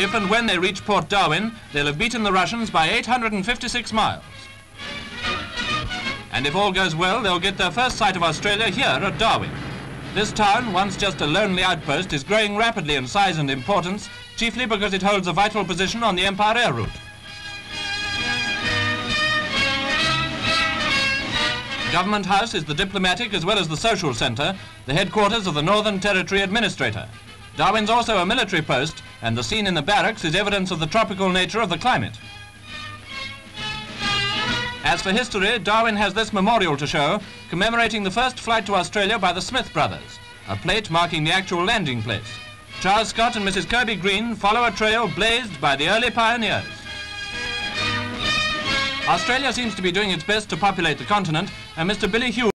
If and when they reach Port Darwin, they'll have beaten the Russians by 856 miles. And if all goes well, they'll get their first sight of Australia here at Darwin. This town, once just a lonely outpost, is growing rapidly in size and importance, chiefly because it holds a vital position on the Empire Air Route. Government House is the diplomatic as well as the social centre, the headquarters of the Northern Territory Administrator. Darwin's also a military post, and the scene in the barracks is evidence of the tropical nature of the climate. As for history, Darwin has this memorial to show, commemorating the first flight to Australia by the Smith brothers, a plate marking the actual landing place. Charles Scott and Mrs. Kirby Green follow a trail blazed by the early pioneers. Australia seems to be doing its best to populate the continent, and Mr. Billy Hughes